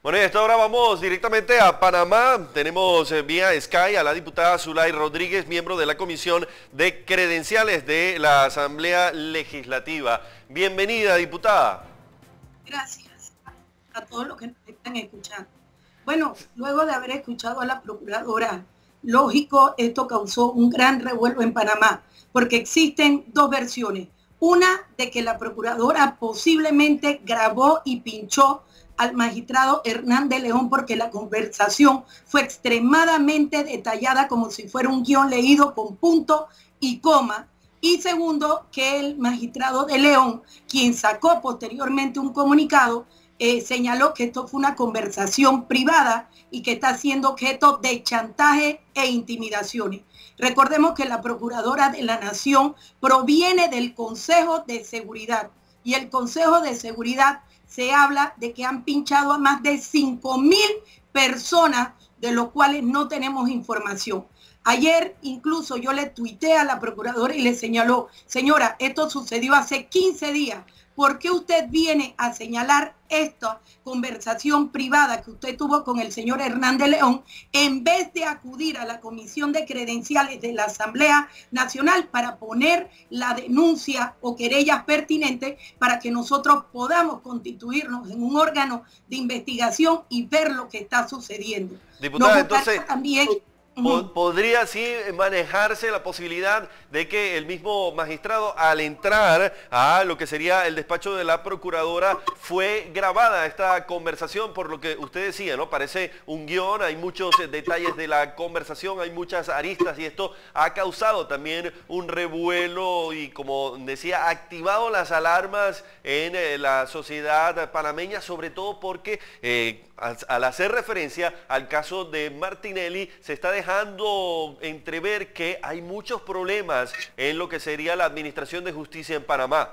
Bueno, y a esta hora vamos directamente a Panamá. Tenemos vía Sky a la diputada Zulay Rodríguez, miembro de la Comisión de Credenciales de la Asamblea Legislativa. Bienvenida, diputada. Gracias a todos los que nos están escuchando. Bueno, luego de haber escuchado a la procuradora, lógico, esto causó un gran revuelo en Panamá, porque existen dos versiones. Una de que la procuradora posiblemente grabó y pinchó al magistrado Hernández León, porque la conversación fue extremadamente detallada, como si fuera un guión leído con punto y coma. Y segundo, que el magistrado de León, quien sacó posteriormente un comunicado, señaló que esto fue una conversación privada y que está siendo objeto de chantaje e intimidaciones. Recordemos que la Procuradora de la Nación proviene del Consejo de Seguridad, y el Consejo de Seguridad se habla de que han pinchado a más de 5.000 personas, de los cuales no tenemos información. Ayer incluso yo le tuiteé a la procuradora y le señaló: señora, esto sucedió hace 15 días, ¿por qué usted viene a señalar esta conversación privada que usted tuvo con el señor Hernández León, en vez de acudir a la Comisión de Credenciales de la Asamblea Nacional para poner la denuncia o querellas pertinentes para que nosotros podamos constituirnos en un órgano de investigación y ver lo que está sucediendo? Diputada, entonces también podría así manejarse la posibilidad de que el mismo magistrado, al entrar a lo que sería el despacho de la procuradora, fue grabada esta conversación, por lo que usted decía, ¿no? Parece un guión, hay muchos detalles de la conversación, hay muchas aristas, y esto ha causado también un revuelo y, como decía, ha activado las alarmas en la sociedad panameña, sobre todo porque al hacer referencia al caso de Martinelli, se está dejando entrever que hay muchos problemas en lo que sería la administración de justicia en Panamá.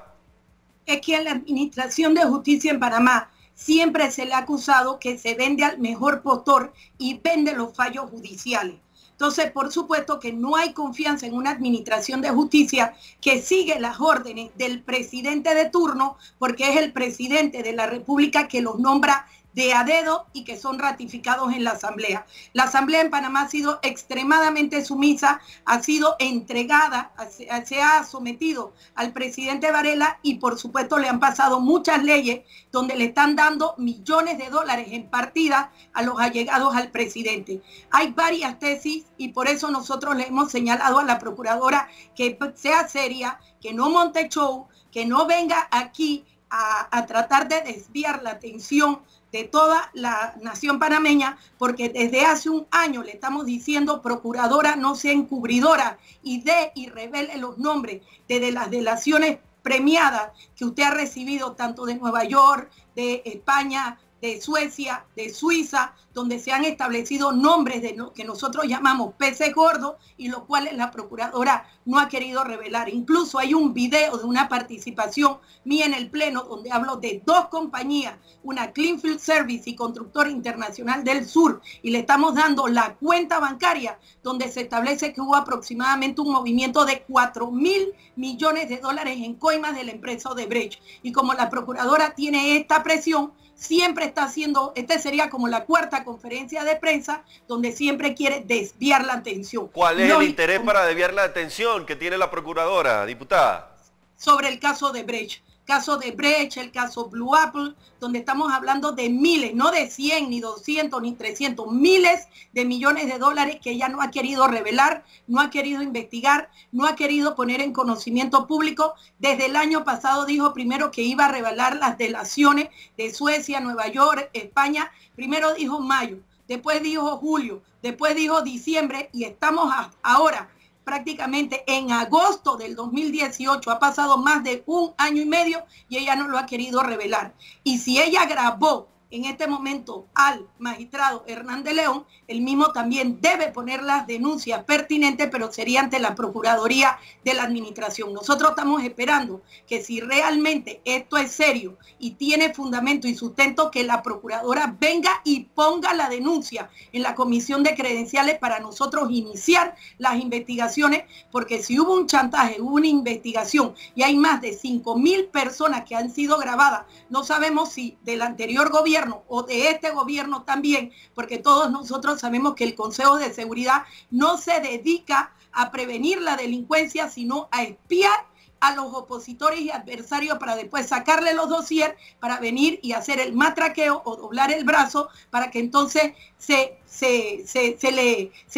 Es que en la administración de justicia en Panamá siempre se le ha acusado que se vende al mejor postor y vende los fallos judiciales. Entonces, por supuesto que no hay confianza en una administración de justicia que sigue las órdenes del presidente de turno, porque es el presidente de la República que los nombra de a dedo y que son ratificados en la Asamblea. La Asamblea en Panamá ha sido extremadamente sumisa, ha sido entregada, se ha sometido al presidente Varela, y por supuesto le han pasado muchas leyes donde le están dando millones de dólares en partida a los allegados al presidente. Hay varias tesis, y por eso nosotros le hemos señalado a la procuradora que sea seria, que no monte show, que no venga aquí a tratar de desviar la atención de toda la nación panameña, porque desde hace un año le estamos diciendo: procuradora, no sea encubridora y dé y revele los nombres de las delaciones premiadas que usted ha recibido, tanto de Nueva York, de España, de Suecia, de Suiza, donde se han establecido nombres de lo que nosotros llamamos peces gordos, y los cuales la procuradora no ha querido revelar. Incluso hay un video de una participación mía en el Pleno donde hablo de dos compañías, una Cleanfield Service y Constructor Internacional del Sur, y le estamos dando la cuenta bancaria, donde se establece que hubo aproximadamente un movimiento de 4.000 millones de dólares en coimas de la empresa Odebrecht. Y como la procuradora tiene esta presión, siempre está haciendo, esta sería como la cuarta conferencia de prensa, donde siempre quiere desviar la atención. ¿Cuál es el interés para desviar la atención que tiene la procuradora, diputada? Sobre el caso de Brecht. Caso de Brecht, el caso Blue Apple, donde estamos hablando de miles, no de 100, ni 200, ni 300, miles de millones de dólares que ella no ha querido revelar, no ha querido investigar, no ha querido poner en conocimiento público. Desde el año pasado dijo primero que iba a revelar las delaciones de Suecia, Nueva York, España. Primero dijo mayo, después dijo julio, después dijo diciembre, y estamos ahora prácticamente en agosto del 2018, ha pasado más de un año y medio y ella no lo ha querido revelar. Y si ella grabó en este momento al magistrado Hernández León, el mismo también debe poner las denuncias pertinentes, pero sería ante la Procuraduría de la Administración. Nosotros estamos esperando que, si realmente esto es serio y tiene fundamento y sustento, que la procuradora venga y ponga la denuncia en la Comisión de Credenciales para nosotros iniciar las investigaciones, porque si hubo un chantaje, hubo una investigación, y hay más de 5.000 personas que han sido grabadas, no sabemos si del anterior gobierno gobierno o de este gobierno también, porque todos nosotros sabemos que el Consejo de Seguridad no se dedica a prevenir la delincuencia, sino a espiar a los opositores y adversarios para después sacarle los dossiers, para venir y hacer el matraqueo o doblar el brazo para que entonces se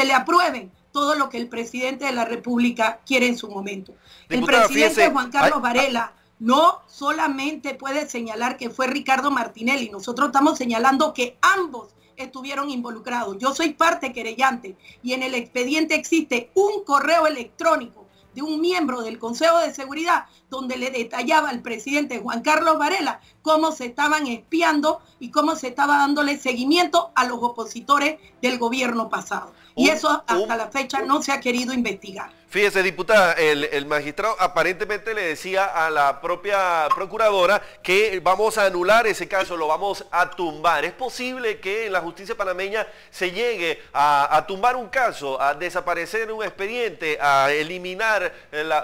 le aprueben todo lo que el presidente de la República quiere en su momento. Diputado, el presidente fíjese, Juan Carlos Varela no solamente puede señalar que fue Ricardo Martinelli, nosotros estamos señalando que ambos estuvieron involucrados. Yo soy parte querellante y en el expediente existe un correo electrónico de un miembro del Consejo de Seguridad, donde le detallaba al presidente Juan Carlos Varela cómo se estaban espiando y cómo se estaba dándole seguimiento a los opositores del gobierno pasado. Y eso hasta la fecha no se ha querido investigar. Fíjese, diputada, el magistrado aparentemente le decía a la propia procuradora que vamos a anular ese caso, lo vamos a tumbar. ¿Es posible que en la justicia panameña se llegue a tumbar un caso, a desaparecer un expediente, a eliminar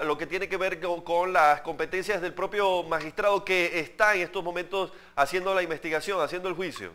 lo que tiene que ver con las competencias del propio magistrado que está en estos momentos haciendo la investigación, haciendo el juicio?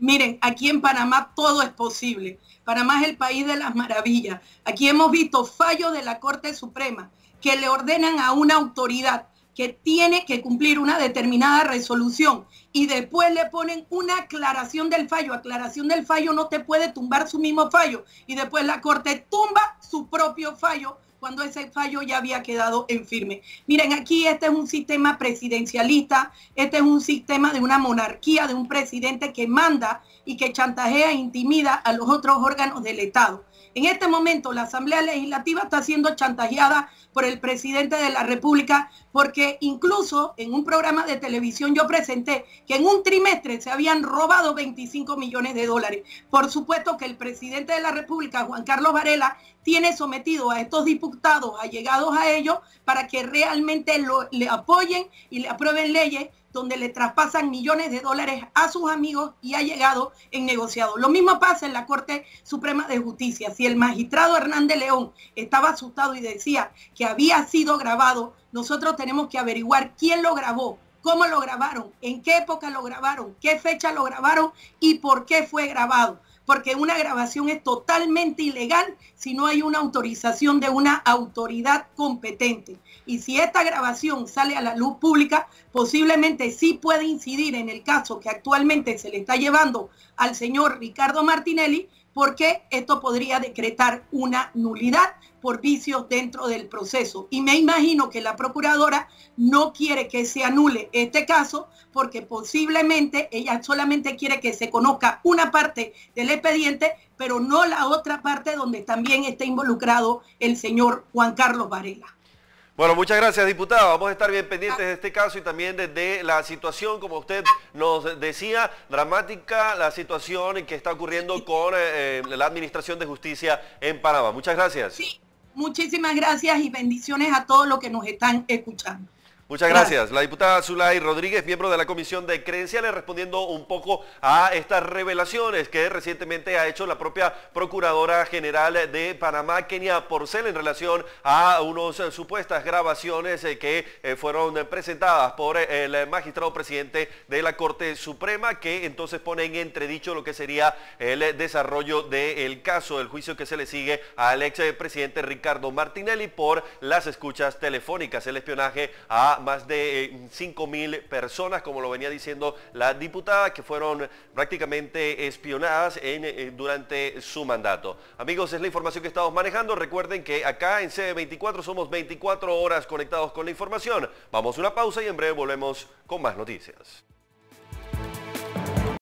Miren, aquí en Panamá todo es posible. Panamá es el país de las maravillas. Aquí hemos visto fallos de la Corte Suprema que le ordenan a una autoridad que tiene que cumplir una determinada resolución y después le ponen una aclaración del fallo. Aclaración del fallo no te puede tumbar su mismo fallo y después la Corte tumba su propio fallo cuando ese fallo ya había quedado en firme. Miren, aquí este es un sistema presidencialista, este es un sistema de una monarquía, de un presidente que manda y que chantajea e intimida a los otros órganos del Estado. En este momento la Asamblea Legislativa está siendo chantajeada por el presidente de la República, porque incluso en un programa de televisión yo presenté que en un trimestre se habían robado 25 millones de dólares. Por supuesto que el presidente de la República, Juan Carlos Varela, tiene sometido a estos diputados allegados a ellos para que realmente le apoyen y le aprueben leyes donde le traspasan millones de dólares a sus amigos y ha llegado en negociado. Lo mismo pasa en la Corte Suprema de Justicia. Si el magistrado Hernández León estaba asustado y decía que había sido grabado, nosotros tenemos que averiguar quién lo grabó, cómo lo grabaron, en qué época lo grabaron, qué fecha lo grabaron y por qué fue grabado. Porque una grabación es totalmente ilegal si no hay una autorización de una autoridad competente. Y si esta grabación sale a la luz pública, posiblemente sí puede incidir en el caso que actualmente se le está llevando al señor Ricardo Martinelli, porque esto podría decretar una nulidad por vicios dentro del proceso. Y me imagino que la procuradora no quiere que se anule este caso porque posiblemente ella solamente quiere que se conozca una parte del expediente, pero no la otra parte donde también está involucrado el señor Juan Carlos Varela. Bueno, muchas gracias, diputado. Vamos a estar bien pendientes de este caso y también de la situación, como usted nos decía, dramática la situación que está ocurriendo con la Administración de Justicia en Panamá. Muchas gracias. Sí, muchísimas gracias y bendiciones a todos los que nos están escuchando. Muchas gracias. La diputada Zulay Rodríguez, miembro de la Comisión de Credenciales, respondiendo un poco a estas revelaciones que recientemente ha hecho la propia Procuradora General de Panamá, Kenia Porcel, en relación a unas supuestas grabaciones que fueron presentadas por el magistrado presidente de la Corte Suprema, que entonces pone en entredicho lo que sería el desarrollo del caso, el juicio que se le sigue al expresidente Ricardo Martinelli por las escuchas telefónicas, el espionaje a más de 5.000 personas, como lo venía diciendo la diputada, que fueron prácticamente espionadas durante su mandato. Amigos, es la información que estamos manejando. Recuerden que acá en CB24 somos 24 horas conectados con la información. Vamos a una pausa y en breve volvemos con más noticias.